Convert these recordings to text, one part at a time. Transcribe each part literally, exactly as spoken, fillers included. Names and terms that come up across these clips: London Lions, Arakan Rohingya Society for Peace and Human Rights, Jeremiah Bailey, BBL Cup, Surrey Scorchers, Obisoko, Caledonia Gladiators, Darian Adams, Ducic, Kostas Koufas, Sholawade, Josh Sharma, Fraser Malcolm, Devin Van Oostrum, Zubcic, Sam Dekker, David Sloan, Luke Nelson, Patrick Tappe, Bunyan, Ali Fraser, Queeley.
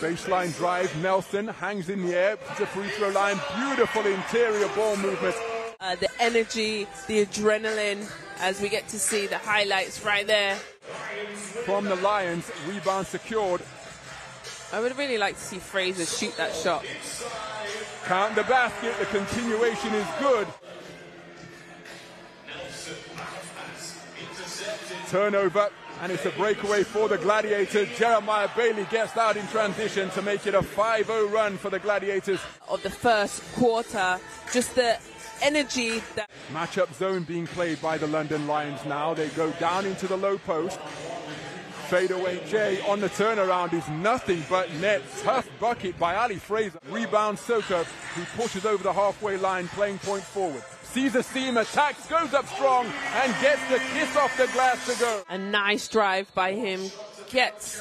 Baseline drive, Nelson hangs in the air to the free throw line. Beautiful interior ball movement. Uh, the energy, the adrenaline, as we get to see the highlights right there. From the Lions, rebound secured. I would really like to see Fraser shoot that shot. Count the basket, the continuation is good. Turnover, and it's a breakaway for the Gladiators. Jeremiah Bailey gets out in transition to make it a five oh run for the Gladiators. Of the first quarter, just the energy. That matchup zone being played by the London Lions now. They go down into the low post. Fadeaway Jay on the turnaround is nothing but net. Tough bucket by Ali Fraser. Rebound Soto, who pushes over the halfway line, playing point forward. Sees a seam, attacks, goes up strong, and gets the kiss off the glass to go. A nice drive by him. Gets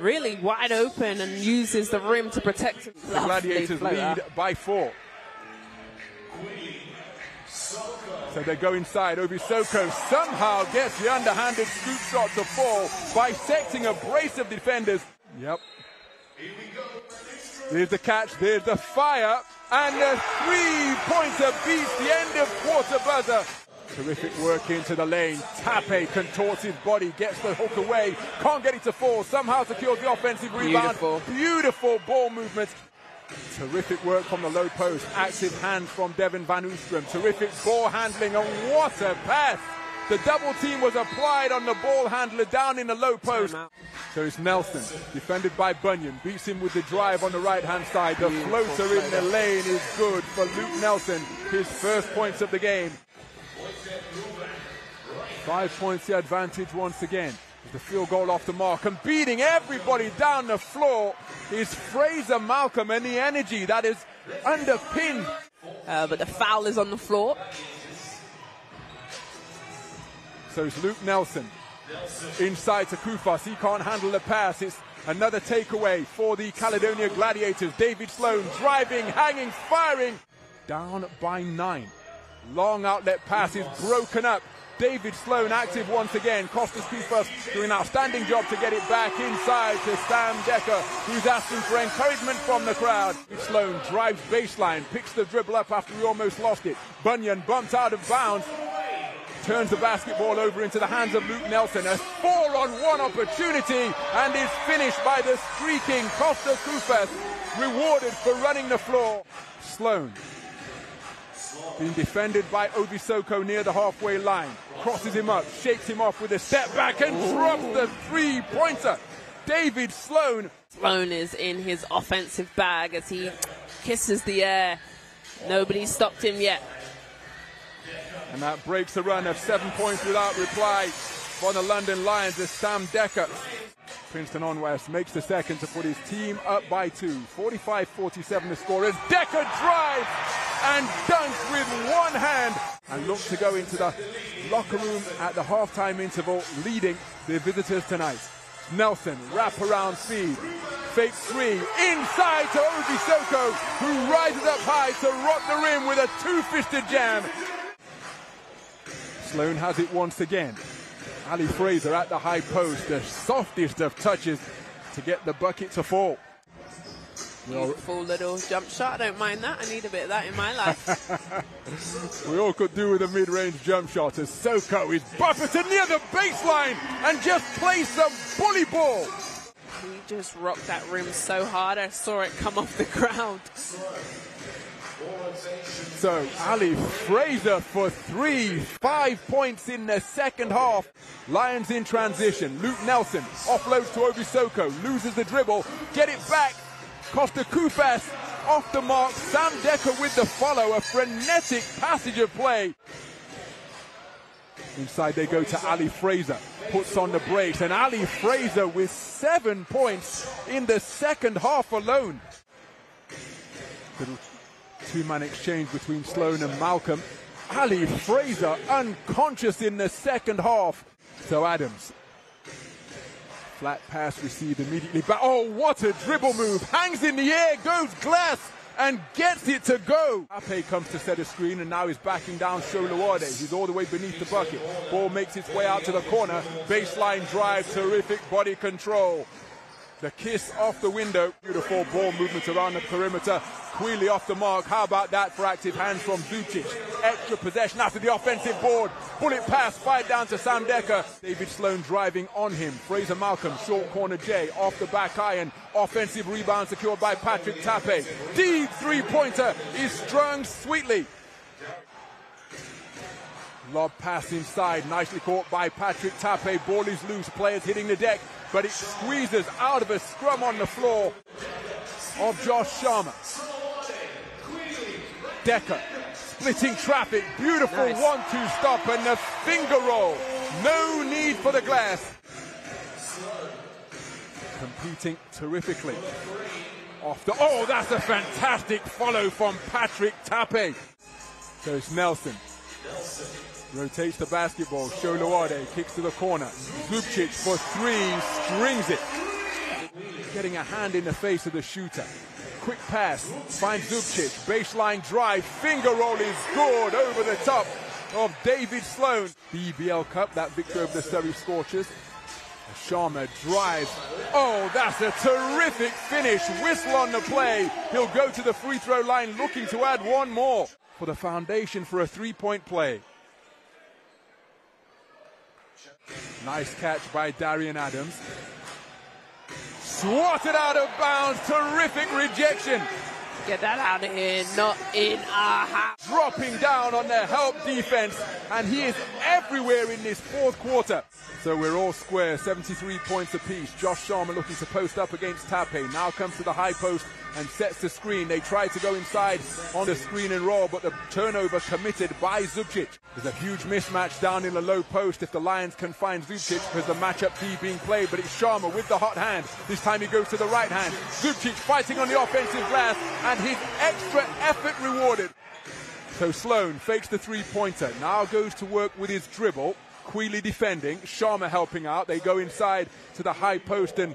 really wide open and uses the rim to protect him. The Gladiators lead by four. So they go inside. Obisoko somehow gets the underhanded scoop shot to fall, bisecting a brace of defenders. Yep. There's the catch, there's the fire, and the three-pointer beats the end of quarter buzzer. Terrific work into the lane. Tape contorts his body, gets the hook away, can't get it to fall, somehow secures the offensive rebound. Beautiful, Beautiful ball movement. Terrific work from the low post. Active hands from Devin Van Oostrum. Terrific ball handling, and what a pass. The double team was applied on the ball handler down in the low post. So it's Nelson, defended by Bunyan. Beats him with the drive on the right-hand side. The floater in the lane is good for Luke Nelson. His first points of the game. Five points the advantage once again. The field goal off the mark, and beating everybody down the floor is Fraser Malcolm, and the energy that is underpinned. Uh, but the foul is on the floor. So it's Luke Nelson inside to Koufas. He can't handle the pass. It's another takeaway for the Caledonia Gladiators. David Sloan driving, hanging, firing. Down by nine. Long outlet pass is broken up. David Sloan active once again. Kostas Koufas doing an outstanding job to get it back inside to Sam Dekker, who's asking for encouragement from the crowd. Sloan drives baseline, picks the dribble up after he almost lost it. Bunyan bumped out of bounds, turns the basketball over into the hands of Luke Nelson. A four-on-one opportunity, and is finished by the streaking Kostas Koufas, rewarded for running the floor. Sloan, being defended by Obisoko near the halfway line. Crosses him up, shakes him off with a step back, and Ooh. drops the three-pointer. David Sloan. Sloan is in his offensive bag as he kisses the air. Nobody stopped him yet. And that breaks the run of seven points without reply for the London Lions as Sam Dekker. Princeton On West makes the second to put his team up by two. forty-five forty-seven the score as Dekker drives and dunks with one hand. And look to go into the locker room at the halftime interval, leading their visitors tonight. Nelson, wraparound feed, fake three, inside to Obisoko, who rises up high to rock the rim with a two-fisted jam. Sloan has it once again. Ali Fraser at the high post, the softest of touches to get the bucket to fall. Beautiful little jump shot, I don't mind that. I need a bit of that in my life. We all could do with a mid-range jump shot as Soko is buffeted near the baseline and just plays some bully ball. He just rocked that rim so hard, I saw it come off the ground. So Ali Fraser for three, five points in the second half. Lions in transition. Luke Nelson offloads to Obisoko, loses the dribble, get it back. Kostas Koufas off the mark. Sam Dekker with the follow, a frenetic passage of play. Inside they go to Ali Fraser, puts on the brakes, and Ali Fraser with seven points in the second half alone. Little two-man exchange between Sloan and Malcolm. Ali Fraser unconscious in the second half. So Adams, flat pass received immediately, but oh, what a dribble move. Hangs in the air, goes glass, and gets it to go. Ape comes to set a screen, and now he's backing down Sholawade. He's all the way beneath the bucket. Ball makes its way out to the corner. Baseline drive, terrific body control. The kiss off the window. Beautiful ball movement around the perimeter. Queeley off the mark. How about that for active hands from Ducic? Extra possession after the offensive board. Bullet pass, fired down to Sam Dekker. David Sloan driving on him. Fraser Malcolm, short corner J, off the back iron. Offensive rebound secured by Patrick Tappe. Deep three-pointer is strung sweetly. Lob pass inside, nicely caught by Patrick Tappe. Ball is loose, players hitting the deck, but it squeezes out of a scrum on the floor of Josh Sharma. Dekker splitting traffic, beautiful nice. One-two stop and a finger roll. No need for the glass. Competing terrifically. Off the oh, that's a fantastic follow from Patrick Tappe. So it's Nelson. Rotates the basketball, Sholawade kicks to the corner, Zubcic for three, strings it. Getting a hand in the face of the shooter. Quick pass, finds Zubcic, baseline drive, finger roll is good over the top of David Sloan. B B L Cup, that victory over the Surrey Scorchers. Sharma drives, oh that's a terrific finish, whistle on the play. He'll go to the free throw line looking to add one more. For the foundation for a three-point play. Nice catch by Darian Adams. Swatted out of bounds, terrific rejection. Get that out of here, not in our house. Dropping down on their help defense, and he is everywhere in this fourth quarter. So we're all square, seventy-three points apiece. Josh Sharma looking to post up against Tappe. Now comes to the high post and sets the screen. They try to go inside on the screen and roll, but the turnover committed by Zubcic. There's a huge mismatch down in the low post if the Lions can find Zubcic, because the matchup D being played, but it's Sharma with the hot hand. This time he goes to the right hand. Zubcic fighting on the offensive glass, and his extra effort rewarded. So Sloan fakes the three-pointer, now goes to work with his dribble. Queeley defending, Sharma helping out. They go inside to the high post and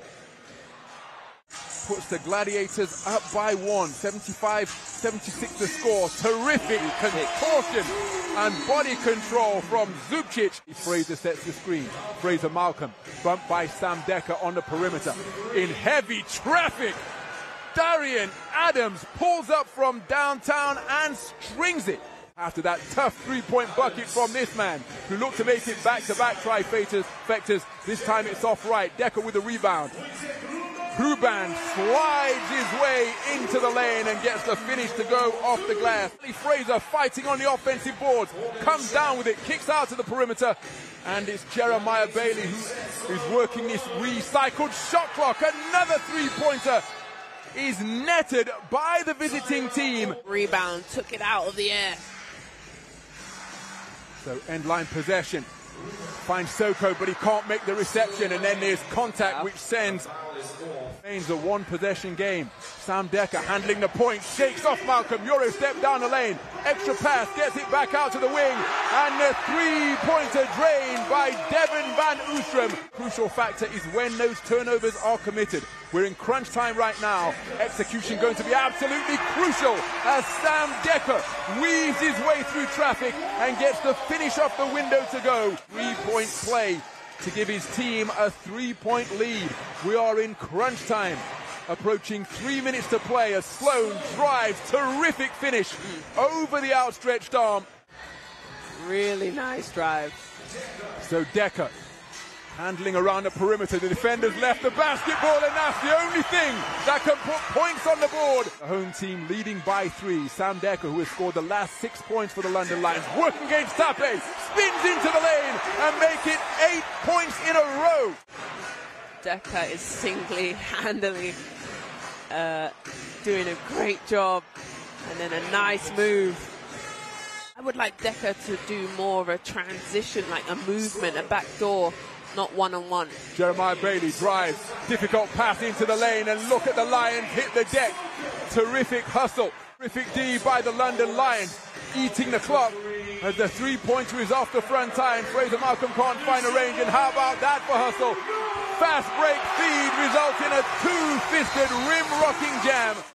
puts the Gladiators up by one, seventy-five seventy-six to score. Terrific contortion and body control from Zubcic. Fraser sets the screen. Fraser Malcolm, bumped by Sam Dekker on the perimeter. In heavy traffic, Darian Adams pulls up from downtown and strings it. After that tough three-point bucket from this man, who looked to make it back-to-back trifectas. This time it's off right. Dekker with the rebound. Ruban slides his way into the lane and gets the finish to go off the glass. Fraser fighting on the offensive boards, comes down with it, kicks out to the perimeter, and it's Jeremiah Bailey who is working this recycled shot clock. Another three-pointer is netted by the visiting team. Rebound, took it out of the air. So end line possession. Finds Soko, but he can't make the reception, and then there's contact which sends remains a one possession game. Sam Dekker handling the point, shakes off Malcolm, Euro step down the lane, extra pass, gets it back out to the wing, and the three-pointer drained by Devin Van Oostrum. Crucial factor is when those turnovers are committed. We're in crunch time right now. Execution going to be absolutely crucial as Sam Dekker weaves his way through traffic and gets the finish off the window to go. Three-point play to give his team a three-point lead. We are in crunch time, approaching three minutes to play as Sloan drives, terrific finish over the outstretched arm. Really nice drive. So Dekker handling around the perimeter, the defenders left the basketball, and that's the only thing that can put points on the board. The home team leading by three. Sam Dekker, who has scored the last six points for the London Lions, working against Tappe, spins into the lane and make it eight points in a row. Dekker is singly-handedly uh, doing a great job, and then a nice move. I would like Dekker to do more of a transition, like a movement, a backdoor. Not one-on-one. Jeremiah Bailey drives, difficult pass into the lane, and look at the Lions hit the deck. Terrific hustle, terrific D by the London Lions, eating the clock as the three-pointer is off the front time. Fraser Malcolm can't find a range, and how about that for hustle? Fast break feed results in a two-fisted rim-rocking jam.